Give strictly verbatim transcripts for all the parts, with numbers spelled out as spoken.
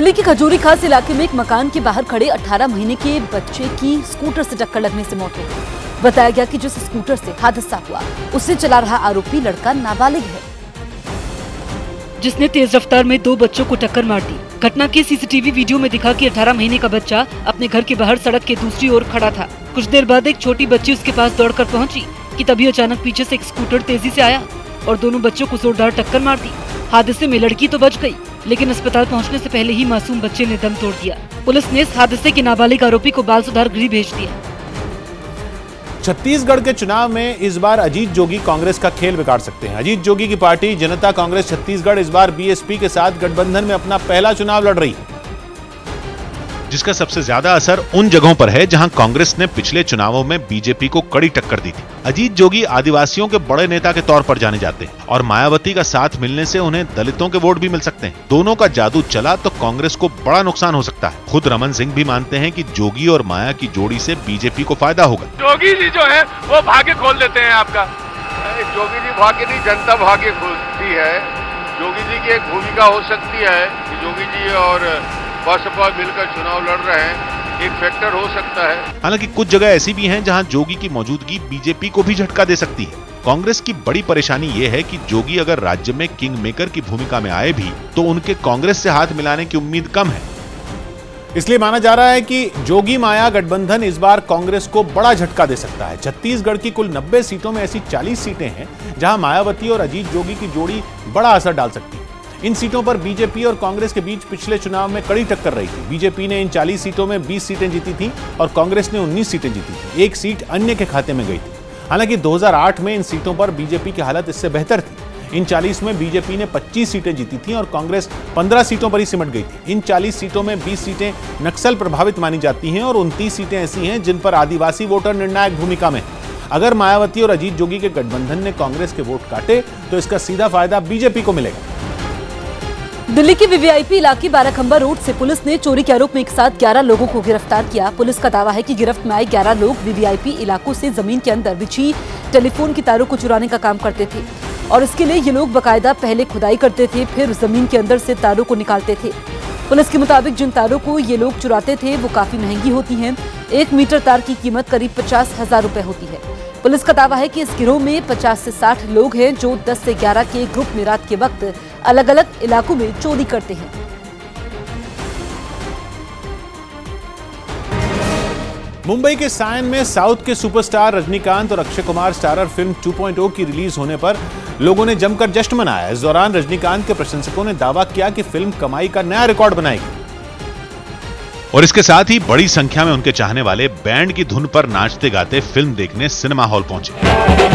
दिल्ली के खजोरी खास इलाके में एक मकान के बाहर खड़े अठारह महीने के बच्चे की स्कूटर से टक्कर लगने से मौत हो गई। बताया गया कि जिस स्कूटर से हादसा हुआ उसे चला रहा आरोपी लड़का नाबालिग है, जिसने तेज रफ्तार में दो बच्चों को टक्कर मार दी। घटना के सीसीटीवी वीडियो में दिखा कि अठारह महीने का बच्चा अपने घर के बाहर सड़क के दूसरी ओर खड़ा था। कुछ देर बाद एक छोटी बच्ची उसके पास दौड़ कर पहुँची कि तभी अचानक पीछे से एक स्कूटर तेजी से आया और दोनों बच्चों को जोरदार टक्कर मार दी। हादसे में लड़की तो बच गई, लेकिन अस्पताल पहुंचने से पहले ही मासूम बच्चे ने दम तोड़ दिया। पुलिस ने इस हादसे के नाबालिग आरोपी को बाल सुधार गृह भेज दिया। छत्तीसगढ़ के चुनाव में इस बार अजीत जोगी कांग्रेस का खेल बिगाड़ सकते हैं। अजीत जोगी की पार्टी जनता कांग्रेस छत्तीसगढ़ इस बार बीएसपी के साथ गठबंधन में अपना पहला चुनाव लड़ रही है, जिसका सबसे ज्यादा असर उन जगहों पर है जहां कांग्रेस ने पिछले चुनावों में बीजेपी को कड़ी टक्कर दी थी। अजीत जोगी आदिवासियों के बड़े नेता के तौर पर जाने जाते हैं और मायावती का साथ मिलने से उन्हें दलितों के वोट भी मिल सकते हैं। दोनों का जादू चला तो कांग्रेस को बड़ा नुकसान हो सकता है। खुद रमन सिंह भी मानते हैं कि जोगी और माया की जोड़ी से बीजेपी को फायदा होगा। जोगी जी जो है वो भाग्य खोल देते हैं आपका। जोगी जी भाग्य नहीं, जनता भाग्य खोलती है। जोगी जी की एक भूमिका हो सकती है, जोगी जी और बसपा मिलकर चुनाव लड़ रहे हैं, एक फैक्टर हो सकता है। हालांकि कुछ जगह ऐसी भी हैं जहां जोगी की मौजूदगी बीजेपी को भी झटका दे सकती है। कांग्रेस की बड़ी परेशानी ये है कि जोगी अगर राज्य में किंग मेकर की भूमिका में आए भी तो उनके कांग्रेस से हाथ मिलाने की उम्मीद कम है। इसलिए माना जा रहा है कि जोगी माया गठबंधन इस बार कांग्रेस को बड़ा झटका दे सकता है। छत्तीसगढ़ की कुल नब्बे सीटों में ऐसी चालीस सीटें हैं जहाँ मायावती और अजीत जोगी की जोड़ी बड़ा असर डाल सकती है। इन सीटों पर बीजेपी और कांग्रेस के बीच पिछले चुनाव में कड़ी टक्कर रही थी। बीजेपी ने इन चालीस सीटों में बीस सीटें जीती थी और कांग्रेस ने उन्नीस सीटें जीती थी। एक सीट अन्य के खाते में गई थी। हालांकि दो हज़ार आठ में इन सीटों पर बीजेपी की हालत इससे बेहतर थी। इन चालीस में बीजेपी ने पच्चीस सीटें जीती थी और कांग्रेस पंद्रह सीटों पर ही सिमट गई थी। इन चालीस सीटों में बीस सीटें नक्सल प्रभावित मानी जाती हैं और उनतीस सीटें ऐसी हैं जिन पर आदिवासी वोटर निर्णायक भूमिका में। अगर मायावती और अजीत जोगी के गठबंधन ने कांग्रेस के वोट काटे तो इसका सीधा फायदा बीजेपी को मिलेगा। दिल्ली के वीवीआईपी इलाके बाराखंबा रोड से पुलिस ने चोरी के आरोप में एक साथ ग्यारह लोगों को गिरफ्तार किया। पुलिस का दावा है कि गिरफ्त में आए ग्यारह लोग वीवीआईपी इलाकों से जमीन के अंदर बिछी टेलीफोन की तारों को चुराने का काम करते थे और इसके लिए ये लोग बाकायदा पहले खुदाई करते थे, फिर जमीन के अंदर से तारों को निकालते थे। पुलिस के मुताबिक जिन तारों को ये लोग चुराते थे वो काफी महंगी होती हैं। एक मीटर तार की कीमत करीब पचास हजार रुपए होती है। पुलिस का दावा है कि इस गिरोह में पचास से साठ लोग हैं जो दस से ग्यारह के ग्रुप में रात के वक्त अलग अलग इलाकों में चोरी करते हैं। मुंबई के सायन में साउथ के सुपरस्टार रजनीकांत और Akshay Kumar starrer film two point O की रिलीज होने पर लोगों ने जमकर जश्न मनाया। इस दौरान रजनीकांत के प्रशंसकों ने दावा किया कि फिल्म कमाई का नया रिकॉर्ड बनाएगी और इसके साथ ही बड़ी संख्या में उनके चाहने वाले बैंड की धुन पर नाचते गाते फिल्म देखने सिनेमा हॉल पहुंचे।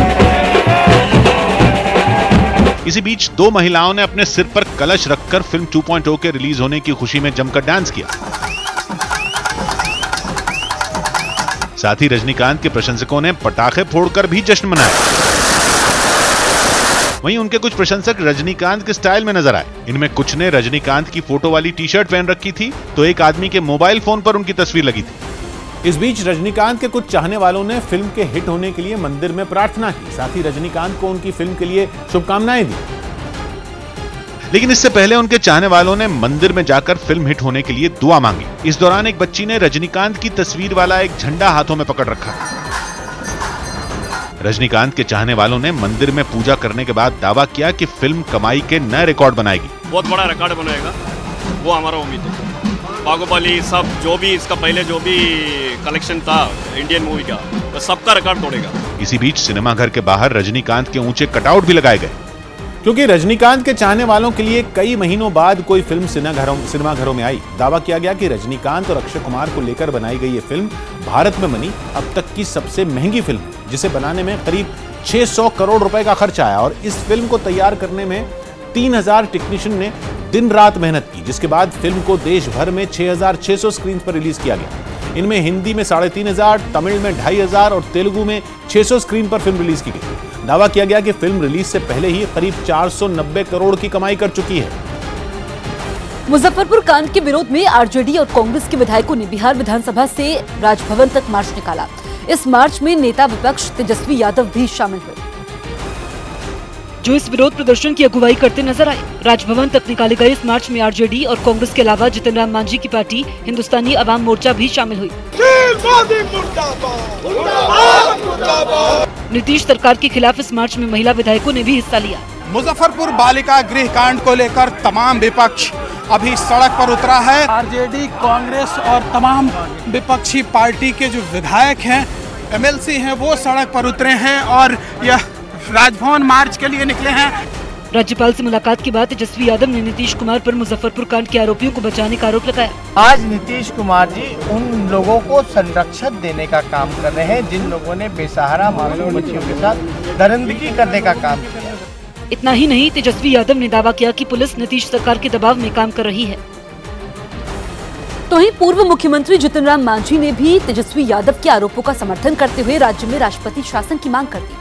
इसी बीच दो महिलाओं ने अपने सिर पर कलश रखकर फिल्म टू पॉइंट ओ के रिलीज होने की खुशी में जमकर डांस किया। साथ ही रजनीकांत के प्रशंसकों ने पटाखे फोड़कर भी जश्न मनाया। वहीं उनके कुछ प्रशंसक रजनीकांत के स्टाइल में नजर आए। इनमें कुछ ने रजनीकांत की फोटो वाली टी शर्ट पहन रखी थी तो एक आदमी के मोबाइल फोन पर उनकी तस्वीर लगी थी। इस बीच रजनीकांत के कुछ चाहने वालों ने फिल्म के हिट होने के लिए मंदिर में प्रार्थना की, साथ ही रजनीकांत को उनकी फिल्म के लिए शुभकामनाएं दी। लेकिन इससे पहले उनके चाहने वालों ने मंदिर में जाकर फिल्म हिट होने के लिए दुआ मांगी। इस दौरान एक बच्ची ने रजनीकांत की तस्वीर वाला एक झंडा हाथों में पकड़ रखा। रजनीकांत के चाहने वालों ने मंदिर में पूजा करने के बाद दावा किया कि फिल्म कमाई के नए रिकॉर्ड बनाएगी। बहुत बड़ा रिकॉर्ड बनाएगा, वो हमारा उम्मीद है। बागोपाली सब जो भी इसका पहले जो भी कलेक्शन था इंडियन मूवी का, तो सबका रिकॉर्ड तोड़ेगा। इसी बीच सिनेमाघर के बाहर रजनीकांत के ऊंचे कटआउट भी लगाए गए, क्योंकि रजनीकांत के चाहने वालों के लिए कई महीनों बाद कोई फिल्म सिनेमाघरों में आई। दावा किया गया कि रजनीकांत और अक्षय कुमार को लेकर बनाई गई ये फिल्म भारत में बनी अब तक की सबसे महंगी फिल्म है, जिसे बनाने में करीब छह सौ करोड़ रुपए का खर्च आया और इस फिल्म को तैयार करने में तीन हज़ार टेक्नीशियन ने दिन रात मेहनत की, जिसके बाद फिल्म को देश भर में छह हज़ार छह सौ स्क्रीन पर रिलीज किया गया। इनमें हिंदी में साढ़े तीन हजार, तमिल में ढाई हजार और तेलुगु में छह सौ स्क्रीन पर फिल्म रिलीज की गई। दावा किया गया कि फिल्म रिलीज से पहले ही करीब चार सौ नब्बे करोड़ की कमाई कर चुकी है। मुजफ्फरपुर कांड के विरोध में आरजेडी और कांग्रेस के विधायकों ने बिहार विधानसभा से राजभवन तक मार्च निकाला। इस मार्च में नेता विपक्ष तेजस्वी यादव भी शामिल हुए। जो इस विरोध प्रदर्शन की अगुवाई करते नजर आए। राजभवन तक निकाले गए इस मार्च में आरजेडी और कांग्रेस के अलावा जितन राम मांझी की पार्टी हिंदुस्तानी अवाम मोर्चा भी शामिल हुई। नीतीश सरकार के खिलाफ इस मार्च में महिला विधायकों ने भी हिस्सा लिया। मुजफ्फरपुर बालिका गृह कांड को लेकर तमाम विपक्ष अभी सड़क पर उतरा है। आरजेडी, कांग्रेस और तमाम विपक्षी पार्टी के जो विधायक हैं, एमएलसी हैं, वो सड़क पर उतरे हैं और यह राजभवन मार्च के लिए निकले हैं। राज्यपाल से मुलाकात के बाद तेजस्वी यादव ने नीतीश कुमार पर मुजफ्फरपुर कांड के आरोपियों को बचाने का आरोप लगाया। आज नीतीश कुमार जी उन लोगों को संरक्षण देने का काम कर रहे हैं जिन लोगों ने बेसहारा मासूम बच्चियों के साथ दरिंदगी करने का काम किया। इतना ही नहीं, तेजस्वी यादव ने दावा किया कि पुलिस नीतीश सरकार के दबाव में काम कर रही है। तो ही पूर्व मुख्यमंत्री जितन राम मांझी ने भी तेजस्वी यादव के आरोपों का समर्थन करते हुए राज्य में राष्ट्रपति शासन की मांग कर दी।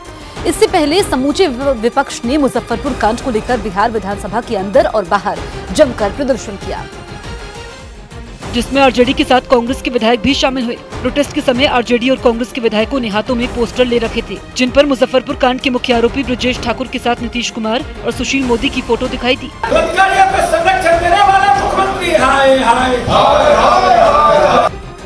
इससे पहले समूचे विपक्ष ने मुजफ्फरपुर कांड को लेकर बिहार विधानसभा के अंदर और बाहर जमकर प्रदर्शन किया, जिसमें आरजेडी के साथ कांग्रेस के विधायक भी शामिल हुए। प्रोटेस्ट के समय आरजेडी और कांग्रेस के विधायकों ने हाथों में पोस्टर ले रखे थे, जिन पर मुजफ्फरपुर कांड के मुख्य आरोपी ब्रजेश ठाकुर के साथ नीतीश कुमार और सुशील मोदी की फोटो दिखाई दी।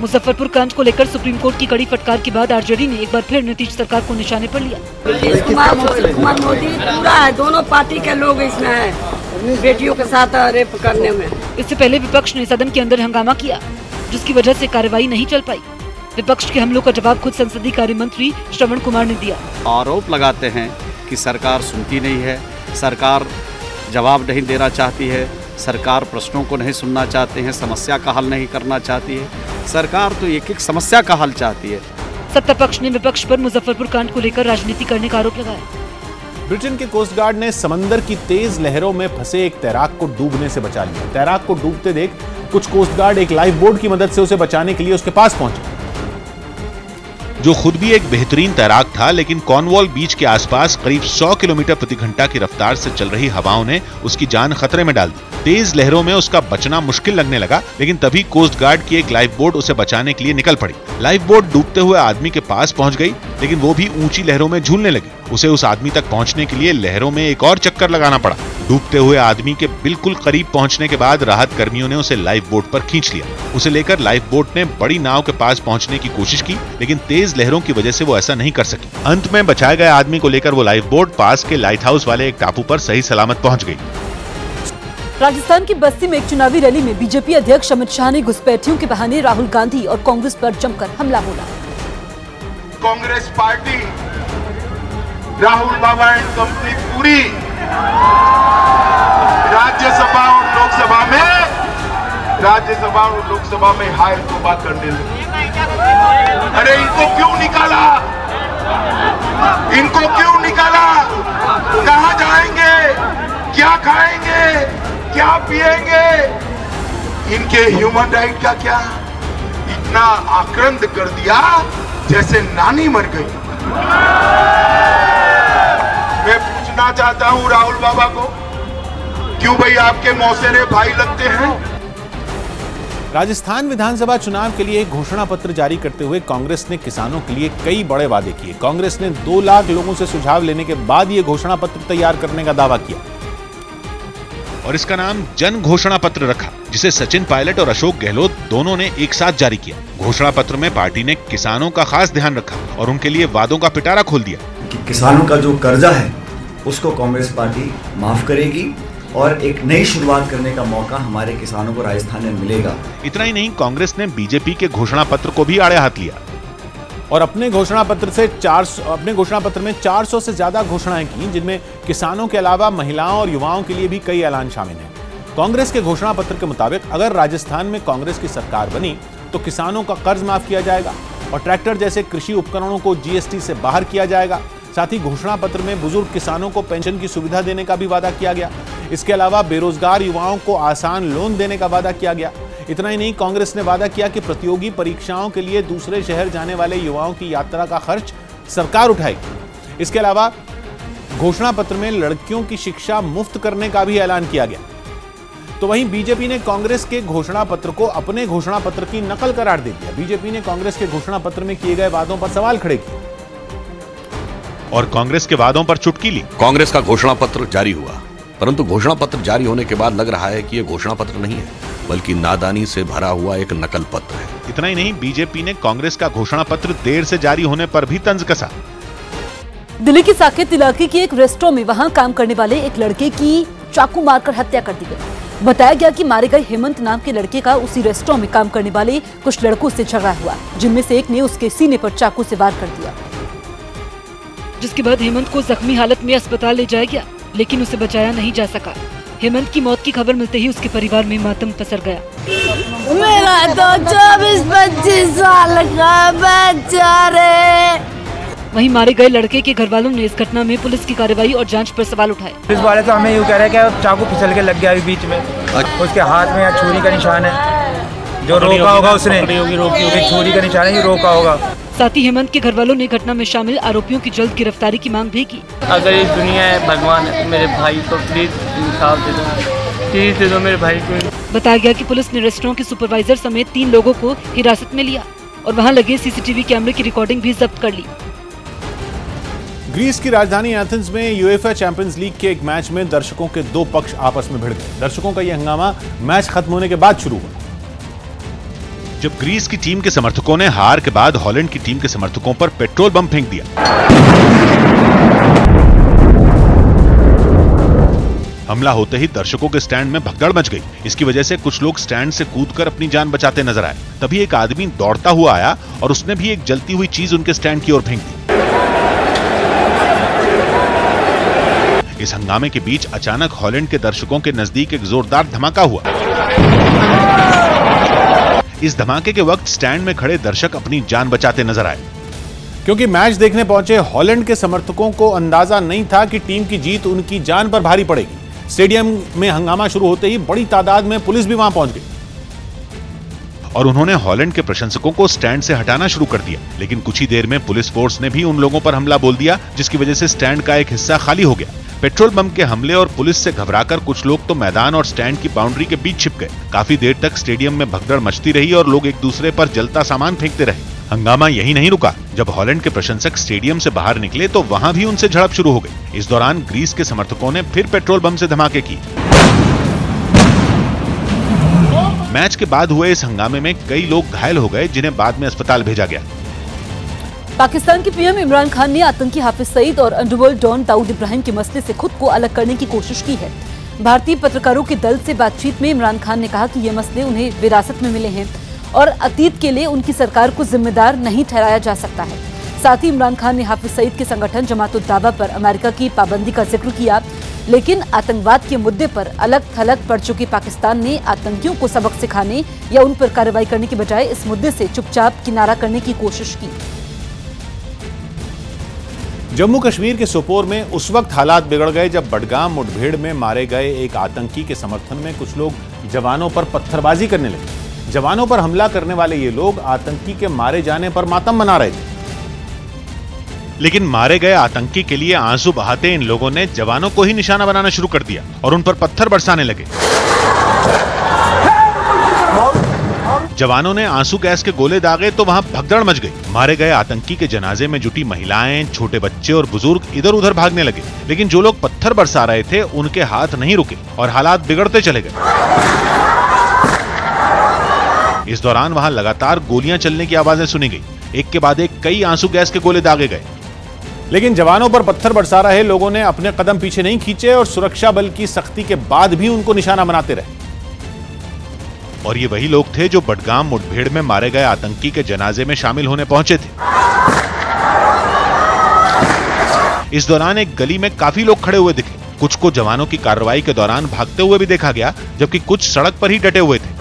मुजफ्फरपुर कांड को लेकर सुप्रीम कोर्ट की कड़ी फटकार के बाद आरजेडी ने एक बार फिर नीतीश सरकार को निशाने पर लिया। नीतीश कुमार, कुमार मोदी पूरा है, दोनों पार्टी के लोग इसमें हैं बेटियों के साथ रेप करने में। इससे पहले विपक्ष ने सदन के अंदर हंगामा किया, जिसकी वजह से कार्रवाई नहीं चल पाई। विपक्ष के हमलों का जवाब खुद संसदीय कार्य मंत्री श्रवण कुमार ने दिया। आरोप लगाते हैं कि सरकार सुनती नहीं है, सरकार जवाब नहीं देना चाहती है, सरकार प्रश्नों को नहीं सुनना चाहते हैं, समस्या का हल नहीं करना चाहती है, सरकार तो एक एक समस्या का हल चाहती है। सत्ता पक्ष ने विपक्ष पर मुजफ्फरपुर कांड को लेकर राजनीति करने का आरोप लगाया। ब्रिटेन के कोस्ट गार्ड ने समंदर की तेज लहरों में फंसे एक तैराक को डूबने से बचा लिया। तैराक को डूबते देख कुछ कोस्ट गार्ड एक लाइफ बोट की मदद से उसे बचाने के लिए उसके पास पहुंचे। जो खुद भी एक बेहतरीन तैराक था, लेकिन कॉर्नवॉल बीच के आसपास करीब सौ किलोमीटर प्रति घंटा की रफ्तार से चल रही हवाओं ने उसकी जान खतरे में डाल दी। तेज लहरों में उसका बचना मुश्किल लगने लगा, लेकिन तभी कोस्ट गार्ड की एक लाइफ बोट उसे बचाने के लिए निकल पड़ी। लाइफ बोट डूबते हुए आदमी के पास पहुंच गई, लेकिन वो भी ऊंची लहरों में झूलने लगी। उसे उस आदमी तक पहुँचने के लिए लहरों में एक और चक्कर लगाना पड़ा। डूबते हुए आदमी के बिल्कुल करीब पहुंचने के बाद राहत कर्मियों ने उसे लाइफ बोट पर खींच लिया। उसे लेकर लाइफ बोट ने बड़ी नाव के पास पहुंचने की कोशिश की, लेकिन तेज लहरों की वजह से वो ऐसा नहीं कर सकी। अंत में बचाए गए आदमी को लेकर वो लाइफ बोट पास के लाइट हाउस वाले एक टापू पर सही सलामत पहुंच गई। राजस्थान की बस्ती में एक चुनावी रैली में बीजेपी अध्यक्ष अमित शाह ने घुसपैठियों के बहाने राहुल गांधी और कांग्रेस पर जमकर हमला बोला। कांग्रेस पार्टी राहुल बाबा एंड कंपनी पूरी राज्यसभा और लोकसभा में राज्यसभा और लोकसभा में हाय को बात करने लगे। अरे इनको क्यों निकाला, इनको क्यों निकाला, कहाँ जाएंगे, क्या खाएंगे, क्या पिएंगे, इनके ह्यूमन राइट का क्या, इतना आक्रांत कर दिया जैसे नानी मर गई। मैं चाहता हूं राहुल बाबा को, क्यों भाई आपके मौसेरे भाई लगते हैं। राजस्थान विधानसभा चुनाव के लिए घोषणा पत्र जारी करते हुए कांग्रेस ने किसानों के लिए कई बड़े वादे किए। कांग्रेस ने दो लाख लोगों से सुझाव लेने के बाद ये घोषणा पत्र तैयार करने का दावा किया और इसका नाम जन घोषणा पत्र रखा, जिसे सचिन पायलट और अशोक गहलोत दोनों ने एक साथ जारी किया। घोषणा पत्र में पार्टी ने किसानों का खास ध्यान रखा और उनके लिए वादों का पिटारा खोल दिया कि किसानों का जो कर्जा है उसको कांग्रेस पार्टी माफ करेगी और एक नई शुरुआत करने का मौका हमारे किसानों को राजस्थान में मिलेगा। इतना ही नहीं, कांग्रेस ने बीजेपी के घोषणा पत्र को भी आड़े हाथ लिया और अपने घोषणा पत्र से चार अपने घोषणा पत्र में चार सौ से ज्यादा घोषणाएं की, जिनमें किसानों के अलावा महिलाओं और युवाओं के लिए भी कई ऐलान शामिल हैं। कांग्रेस के घोषणा पत्र के मुताबिक अगर राजस्थान में कांग्रेस की सरकार बनी तो किसानों का कर्ज माफ किया जाएगा और ट्रैक्टर जैसे कृषि उपकरणों को जीएसटी से बाहर किया जाएगा। साथ ही घोषणा पत्र में बुजुर्ग किसानों को पेंशन की सुविधा देने का भी वादा किया गया। इसके अलावा बेरोजगार युवाओं को आसान लोन देने का वादा किया गया। इतना ही नहीं, कांग्रेस ने वादा किया कि प्रतियोगी परीक्षाओं के लिए दूसरे शहर जाने वाले युवाओं की यात्रा का खर्च सरकार उठाएगी। इसके अलावा घोषणा पत्र में लड़कियों की शिक्षा मुफ्त करने का भी ऐलान किया गया। तो वहीं बीजेपी ने कांग्रेस के घोषणा पत्र को अपने घोषणा पत्र की नकल करार दे दिया। बीजेपी ने कांग्रेस के घोषणा पत्र में किए गए वादों पर सवाल खड़े किए। और कांग्रेस के वादों पर चुटकी ली। कांग्रेस का घोषणा पत्र जारी हुआ, परंतु घोषणा पत्र जारी होने के बाद लग रहा है कि यह घोषणा पत्र नहीं है बल्कि नादानी से भरा हुआ एक नकल पत्र है। इतना ही नहीं, बीजेपी ने कांग्रेस का घोषणा पत्र देर से जारी होने पर भी तंज कसा। दिल्ली के साकेत इलाके के एक रेस्टोरेंट में वहां काम करने वाले एक लड़के की चाकू मारकर हत्या कर दी गई। बताया गया कि मारे गए हेमंत नाम के लड़के का उसी रेस्टोरेंट में काम करने वाले कुछ लड़कों से झगड़ा हुआ, जिनमें से एक ने उसके सीने पर चाकू से वार कर दिया, जिसके बाद हेमंत को जख्मी हालत में अस्पताल ले जाया गया, लेकिन उसे बचाया नहीं जा सका। हेमंत की मौत की खबर मिलते ही उसके परिवार में मातम पसर गया। मेरा तो चौबीस पच्चीस साल का बच्चा रे। वहीं मारे गए लड़के के घर वालों ने इस घटना में पुलिस की कार्रवाई और जांच पर सवाल उठाए। पुलिस वाले तो हमें यूँ कह रहे हैं कि चाकू फिसल के लग गया बीच में, उसके हाथ में छुरी का निशान है, जो रोका होगा उसने छुरी का निशान है, ये रोका होगा। साथ ही हेमंत के घर वालों ने घटना में शामिल आरोपियों की जल्द गिरफ्तारी की मांग भी की। अगर ये दुनिया है, भगवान है मेरे भाई को प्लीज इंसाफ दे दो, प्लीज दे दो मेरे भाई को। बताया गया कि पुलिस ने रेस्टोरेंट के सुपरवाइजर समेत तीन लोगों को हिरासत में लिया और वहां लगे सीसीटीवी कैमरे की रिकॉर्डिंग भी जब्त कर ली। ग्रीस की राजधानी एथेंस में यूएफए चैंपियंस लीग के एक मैच में दर्शकों के दो पक्ष आपस में भिड़ गए। दर्शकों का यह हंगामा मैच खत्म होने के बाद शुरू हुआ, जब ग्रीस की टीम के समर्थकों ने हार के बाद हॉलैंड की टीम के समर्थकों पर पेट्रोल बम फेंक दिया। हमला होते ही दर्शकों के स्टैंड में भगदड़ मच गई। इसकी वजह से कुछ लोग स्टैंड से कूदकर अपनी जान बचाते नजर आए। तभी एक आदमी दौड़ता हुआ आया और उसने भी एक जलती हुई चीज उनके स्टैंड की ओर फेंक दी। इस हंगामे के बीच अचानक हॉलैंड के दर्शकों के नजदीक एक जोरदार धमाका हुआ। इस धमाके के वक्त स्टैंड में खड़े दर्शक अपनी जान बचाते नजर आए। क्योंकि मैच देखने पहुंचे हॉलैंड के समर्थकों को अंदाजा नहीं था कि टीम की जीत उनकी जान पर भारी पड़ेगी। स्टेडियम में हंगामा शुरू होते ही बड़ी तादाद में पुलिस भी वहां पहुंच गई और उन्होंने हॉलैंड के प्रशंसकों को स्टैंड से हटाना शुरू कर दिया। लेकिन कुछ ही देर में पुलिस फोर्स ने भी उन लोगों पर हमला बोल दिया, जिसकी वजह से स्टैंड का एक हिस्सा खाली हो गया। पेट्रोल बम के हमले और पुलिस से घबराकर कुछ लोग तो मैदान और स्टैंड की बाउंड्री के बीच छिप गए। काफी देर तक स्टेडियम में भगदड़ मचती रही और लोग एक दूसरे पर जलता सामान फेंकते रहे। हंगामा यही नहीं रुका, जब हॉलैंड के प्रशंसक स्टेडियम से बाहर निकले तो वहां भी उनसे झड़प शुरू हो गई। इस दौरान ग्रीस के समर्थकों ने फिर पेट्रोल बम से धमाके किए। मैच के बाद हुए इस हंगामे में कई लोग घायल हो गए, जिन्हें बाद में अस्पताल भेजा गया। पाकिस्तान के पीएम इमरान खान ने आतंकी हाफिज सईद और अंडरवर्ल्ड डॉन दाऊद इब्राहिम के मसले से खुद को अलग करने की कोशिश की है। भारतीय पत्रकारों के दल से बातचीत में इमरान खान ने कहा कि ये मसले उन्हें विरासत में मिले हैं और अतीत के लिए उनकी सरकार को जिम्मेदार नहीं ठहराया जा सकता है। साथ ही इमरान खान ने हाफिज सईद के संगठन जमात-उद-दावा पर अमेरिका की पाबंदी का जिक्र किया, लेकिन आतंकवाद के मुद्दे पर अलग थलग पड़ चुके पाकिस्तान ने आतंकियों को सबक सिखाने या उन पर कार्रवाई करने के बजाय इस मुद्दे से चुपचाप किनारा करने की कोशिश की। जम्मू कश्मीर के सोपोर में उस वक्त हालात बिगड़ गए जब बडगाम मुठभेड़ में मारे गए एक आतंकी के समर्थन में कुछ लोग जवानों पर पत्थरबाजी करने लगे। जवानों पर हमला करने वाले ये लोग आतंकी के मारे जाने पर मातम मना रहे थे, लेकिन मारे गए आतंकी के लिए आंसू बहाते इन लोगों ने जवानों को ही निशाना बनाना शुरू कर दिया और उन पर पत्थर बरसाने लगे। जवानों ने आंसू गैस के गोले दागे तो वहां भगदड़ मच गई। मारे गए आतंकी के जनाजे में जुटी महिलाएं, छोटे बच्चे और बुजुर्ग इधर उधर भागने लगे, लेकिन जो लोग पत्थर बरसा रहे थे उनके हाथ नहीं रुके और हालात बिगड़ते चले गए। इस दौरान वहां लगातार गोलियां चलने की आवाजें सुनी गई। एक के बाद एक कई आंसू गैस के गोले दागे गए, लेकिन जवानों पर पत्थर बरसा रहे लोगों ने अपने कदम पीछे नहीं खींचे और सुरक्षा बल की सख्ती के बाद भी उनको निशाना बनाते रहे। और ये वही लोग थे जो बडगाम मुठभेड़ में मारे गए आतंकी के जनाजे में शामिल होने पहुंचे थे। इस दौरान एक गली में काफी लोग खड़े हुए दिखे। कुछ को जवानों की कार्रवाई के दौरान भागते हुए भी देखा गया, जबकि कुछ सड़क पर ही डटे हुए थे।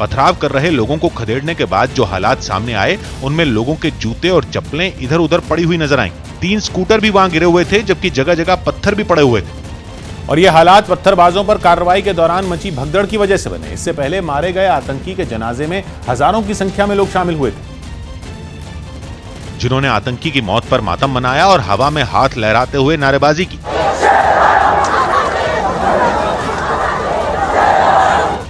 पथराव कर रहे लोगों को खदेड़ने के बाद जो हालात सामने आए उनमें लोगों के जूते और चप्पलें इधर उधर पड़ी हुई नजर आईं। तीन स्कूटर भी वहां गिरे हुए थे, जबकि जगह जगह पत्थर भी पड़े हुए थे। और ये हालात पत्थरबाजों पर कार्रवाई के दौरान मची भगदड़ की वजह से बने। इससे पहले मारे गए आतंकी के जनाजे में हजारों की संख्या में लोग शामिल हुए थे, जिन्होंने आतंकी की मौत पर मातम मनाया और हवा में हाथ लहराते हुए नारेबाजी की।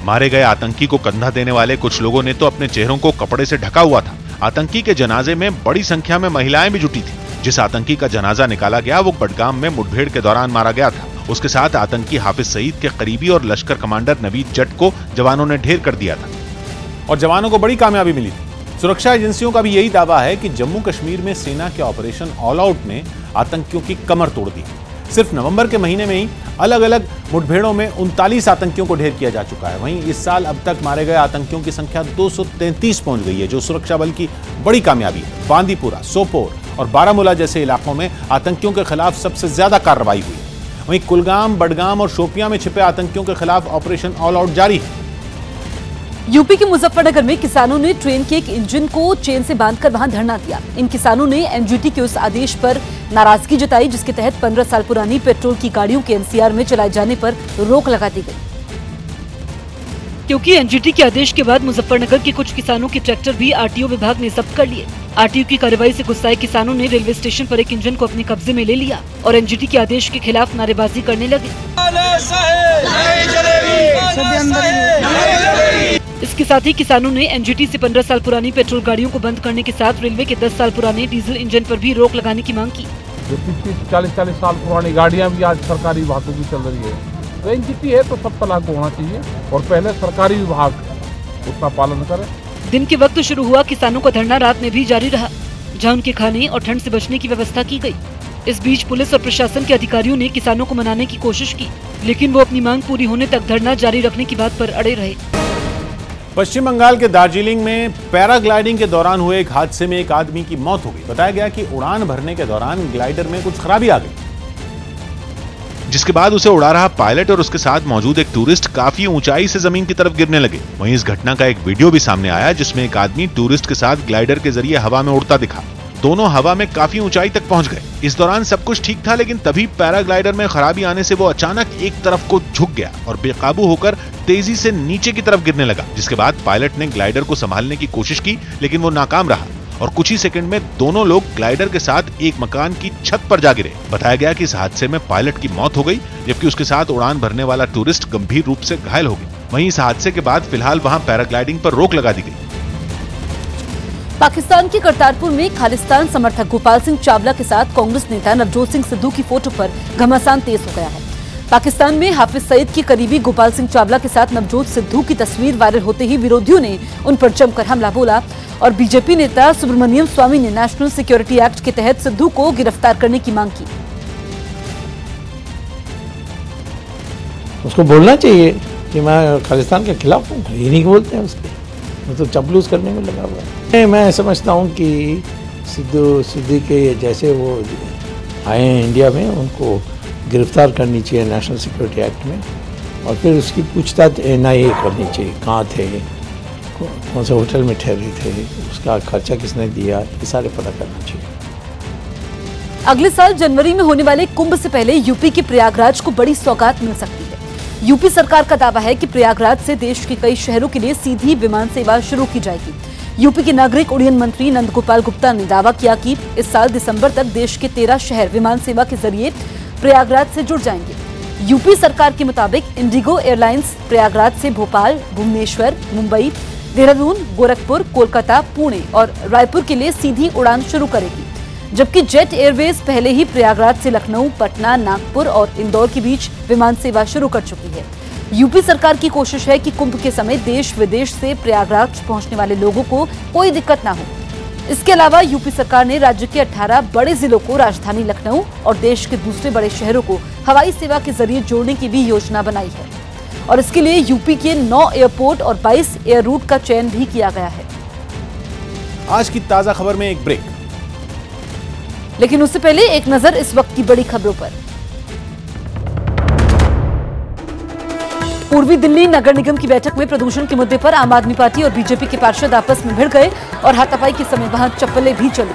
मारे गए आतंकी को कंधा देने वाले कुछ लोगों ने तो अपने चेहरों को कपड़े से ढका हुआ था। आतंकी के जनाजे में बड़ी संख्या में महिलाएं भी जुटी थी। जिस आतंकी का जनाजा निकाला गया वो बडगाम में मुठभेड़ के दौरान मारा गया था। उसके साथ आतंकी हाफिज सईद के करीबी और लश्कर कमांडर नवीद जट को जवानों ने ढेर कर दिया था और जवानों को बड़ी कामयाबी मिली थी। सुरक्षा एजेंसियों का भी यही दावा है कि जम्मू कश्मीर में सेना के ऑपरेशन ऑल आउट ने आतंकियों की कमर तोड़ दी। सिर्फ नवंबर के महीने में ही अलग अलग मुठभेड़ों में उनतालीस आतंकियों को ढेर किया जा चुका है। वहीं इस साल अब तक मारे गए आतंकियों की संख्या दो सौ तैंतीस पहुंच गई है, जो सुरक्षा बल की बड़ी कामयाबी है। बांदीपुरा, सोपोर और बारामूला जैसे इलाकों में आतंकियों के खिलाफ सबसे ज्यादा कार्रवाई हुई है। वहीं कुलगाम, बडगाम और शोपियां में छिपे आतंकियों के खिलाफ ऑपरेशन ऑल आउट जारी है। यूपी के मुजफ्फरनगर में किसानों ने ट्रेन के एक इंजन को चेन से बांधकर वहां धरना दिया। इन किसानों ने एनजीटी के उस आदेश पर नाराजगी जताई जिसके तहत पंद्रह साल पुरानी पेट्रोल की गाड़ियों के एनसीआर में चलाए जाने पर रोक लगा दी गई। क्योंकि एनजीटी के आदेश के बाद मुजफ्फरनगर के कुछ किसानों के ट्रैक्टर भी आरटीओ विभाग ने जब्त कर लिए। आरटीओ की कार्रवाई से गुस्साए किसानों ने रेलवे स्टेशन पर एक इंजन को अपने कब्जे में ले लिया और एनजीटी के आदेश के खिलाफ नारेबाजी करने लगे। इसके साथ ही किसानों ने एनजीटी से पंद्रह साल पुरानी पेट्रोल गाड़ियों को बंद करने के साथ रेलवे के दस साल पुराने डीजल इंजन पर भी रोक लगाने की मांग की। जो तीस चालीस चालीस साल पुरानी गाड़ियां भी आज सरकारी विभागों की चल रही है। तो एनजीटी है तो सब तलाक होना चाहिए और पहले सरकारी विभाग उसका पालन करे। दिन के वक्त शुरू हुआ किसानों का धरना रात में भी जारी रहा, जहाँ उनके खाने और ठंड से बचने की व्यवस्था की गयी। इस बीच पुलिस और प्रशासन के अधिकारियों ने किसानों को मनाने की कोशिश की, लेकिन वो अपनी मांग पूरी होने तक धरना जारी रखने की बात पर अड़े रहे। पश्चिम बंगाल के दार्जिलिंग में पैराग्लाइडिंग के दौरान हुए एक हादसे में एक आदमी की मौत हो गई। बताया गया कि उड़ान भरने के दौरान ग्लाइडर में कुछ खराबी आ गई, जिसके बाद उसे उड़ा रहा पायलट और उसके साथ मौजूद एक टूरिस्ट काफी ऊंचाई से जमीन की तरफ गिरने लगे। वहीं इस घटना का एक वीडियो भी सामने आया जिसमें एक आदमी टूरिस्ट के साथ ग्लाइडर के जरिए हवा में उड़ता दिखा। दोनों हवा में काफी ऊंचाई तक पहुंच गए। इस दौरान सब कुछ ठीक था, लेकिन तभी पैराग्लाइडर में खराबी आने से वो अचानक एक तरफ को झुक गया और बेकाबू होकर तेजी से नीचे की तरफ गिरने लगा। जिसके बाद पायलट ने ग्लाइडर को संभालने की कोशिश की, लेकिन वो नाकाम रहा और कुछ ही सेकंड में दोनों लोग ग्लाइडर के साथ एक मकान की छत पर जा गिरे। बताया गया कि इस हादसे में पायलट की मौत हो गई, जबकि उसके साथ उड़ान भरने वाला टूरिस्ट गंभीर रूप से घायल हो गया। वहीं इस हादसे के बाद फिलहाल वहाँ पैराग्लाइडिंग पर रोक लगा दी गई। पाकिस्तान के करतारपुर में खालिस्तान समर्थक गोपाल सिंह चावला के साथ कांग्रेस नेता नवजोत सिंह सिद्धू की फोटो पर घमासान तेज हो गया है। पाकिस्तान में हाफिज सईद के करीबी गोपाल सिंह चावला के साथ नवजोत सिद्धू की तस्वीर वायरल होते ही विरोधियों ने उन पर जमकर हमला बोला और बीजेपी नेता सुब्रमण्यम स्वामी ने नेशनल सिक्योरिटी एक्ट के तहत सिद्धू को गिरफ्तार करने की मांग की। उसको बोलना चाहिए कि मैं खालिस्तान के खिलाफ हूँ, ये नहीं बोलते हैं उसके। तो चपलूस करने में लगा हुआ है। मैं समझता हूँ कि सिद्धू सिद्दीकी जैसे वो आए हैं इंडिया में, उनको गिरफ्तार करनी चाहिए नेशनल सिक्योरिटी एक्ट में और फिर उसकी पूछताछ एन आई ए करनी चाहिए। कहाँ थे, कौन से होटल में ठहरे थे, उसका खर्चा किसने दिया, ये सारे पता करना चाहिए। अगले साल जनवरी में होने वाले कुंभ से पहले यूपी के प्रयागराज को बड़ी सौगात मिल सकती है। यूपी सरकार का दावा है कि प्रयागराज से देश के कई शहरों के लिए सीधी विमान सेवा शुरू की जाएगी। यूपी के नागरिक उड्डयन मंत्री नंद गोपाल गुप्ता ने दावा किया कि इस साल दिसंबर तक देश के तेरह शहर विमान सेवा के जरिए प्रयागराज से जुड़ जाएंगे। यूपी सरकार के मुताबिक इंडिगो एयरलाइंस प्रयागराज से भोपाल, भुवनेश्वर, मुंबई, देहरादून, गोरखपुर, कोलकाता, पुणे और रायपुर के लिए सीधी उड़ान शुरू करेगी, जबकि जेट एयरवेज पहले ही प्रयागराज से लखनऊ, पटना, नागपुर और इंदौर के बीच विमान सेवा शुरू कर चुकी है। यूपी सरकार की कोशिश है कि कुंभ के समय देश विदेश से प्रयागराज पहुंचने वाले लोगों को कोई दिक्कत ना हो। इसके अलावा यूपी सरकार ने राज्य के अठारह बड़े जिलों को राजधानी लखनऊ और देश के दूसरे बड़े शहरों को हवाई सेवा के जरिए जोड़ने की भी योजना बनाई है और इसके लिए यूपी के नौ एयरपोर्ट और बाईस एयर रूट का चयन भी किया गया है। आज की ताजा खबर में एक ब्रेक, लेकिन उससे पहले एक नजर इस वक्त की बड़ी खबरों पर। पूर्वी दिल्ली नगर निगम की बैठक में प्रदूषण के मुद्दे पर आम आदमी पार्टी और बीजेपी के पार्षद आपस में भिड़ गए और हाथापाई के समय वहां चप्पलें भी चली।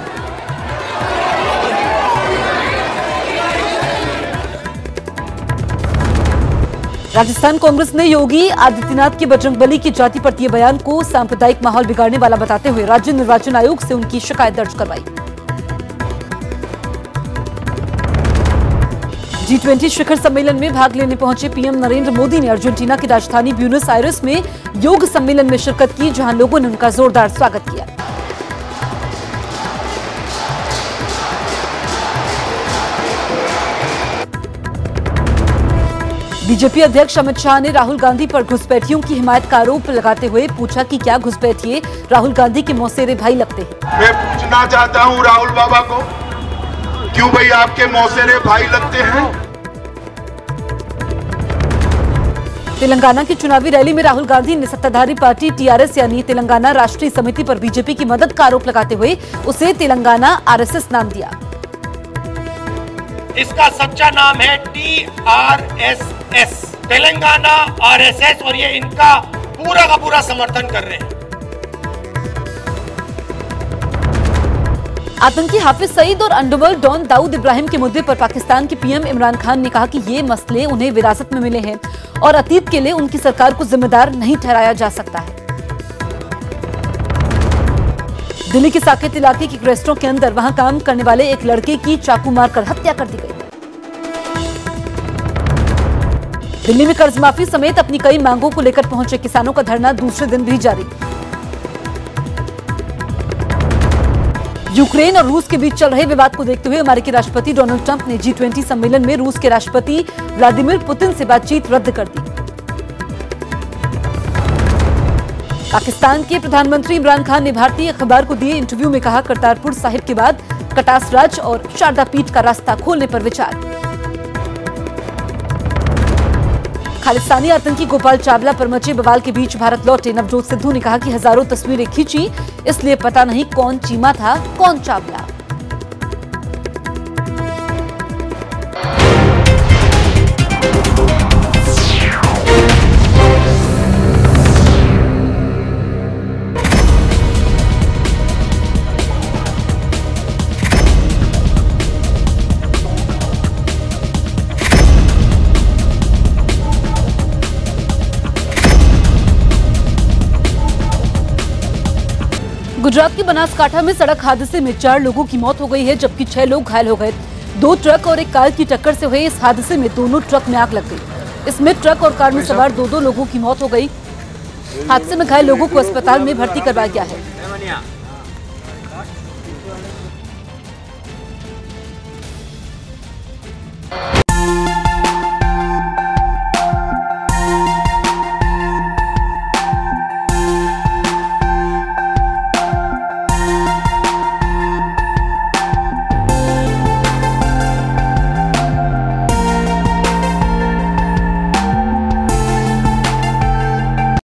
राजस्थान कांग्रेस ने योगी आदित्यनाथ के बजरंगबली के जाति प्रतीय बयान को सांप्रदायिक माहौल बिगाड़ने वाला बताते हुए राज्य निर्वाचन आयोग से उनकी शिकायत दर्ज करवाई। जी ट्वेंटी शिखर सम्मेलन में भाग लेने पहुंचे पीएम नरेंद्र मोदी ने अर्जेंटीना की राजधानी ब्यूनस आयर्स में योग सम्मेलन में शिरकत की, जहां लोगों ने उनका जोरदार स्वागत किया। बीजेपी अध्यक्ष अमित शाह ने राहुल गांधी पर घुसपैठियों की हिमायत का आरोप लगाते हुए पूछा कि क्या घुसपैठिए राहुल गांधी के मौसेरे भाई लगते हैं। मैं पूछना चाहता हूं राहुल बाबा को, क्यों भाई आपके मौसेरे भाई लगते हैं? तेलंगाना की चुनावी रैली में राहुल गांधी ने सत्ताधारी पार्टी टीआरएस यानी तेलंगाना राष्ट्रीय समिति पर बीजेपी की मदद का आरोप लगाते हुए उसे तेलंगाना आरएसएस नाम दिया। इसका सच्चा नाम है T R S S, Telangana RSS, और ये इनका पूरा का पूरा समर्थन कर रहे हैं। आतंकी हाफिज सईद और अंडरवर्ल्ड डॉन दाऊद इब्राहिम के मुद्दे पर पाकिस्तान के पीएम इमरान खान ने कहा कि ये मसले उन्हें विरासत में मिले हैं और अतीत के लिए उनकी सरकार को जिम्मेदार नहीं ठहराया जा सकता है। दिल्ली के साकेत इलाके के रेस्टोरेंट के अंदर वहां काम करने वाले एक लड़के की चाकू मारकर हत्या कर दी गई। दिल्ली में कर्ज माफी समेत अपनी कई मांगों को लेकर पहुंचे किसानों का धरना दूसरे दिन भी जारी। यूक्रेन और रूस के बीच चल रहे विवाद को देखते हुए अमेरिकी राष्ट्रपति डोनाल्ड ट्रंप ने जी ट्वेंटी सम्मेलन में रूस के राष्ट्रपति व्लादिमीर पुतिन से बातचीत रद्द कर दी। पाकिस्तान के प्रधानमंत्री इमरान खान ने भारतीय अखबार को दिए इंटरव्यू में कहा, करतारपुर साहिब के बाद कटास राज और शारदा पीठ का रास्ता खोलने पर विचार। खालिस्तानी आतंकी गोपाल चावला पर मचे बवाल के बीच भारत लौटे नवजोत सिद्धू ने कहा कि हजारों तस्वीरें खींची, इसलिए पता नहीं कौन चीमा था कौन चावला। गुजरात के बनासकाठा में सड़क हादसे में चार लोगों की मौत हो गई है जबकि छह लोग घायल हो गए। दो ट्रक और एक कार की टक्कर से हुए इस हादसे में दोनों ट्रक में आग लग गई। इसमें ट्रक और कार में सवार दो दो लोगों की मौत हो गई। हादसे में घायल लोगों को अस्पताल में भर्ती करवाया गया है।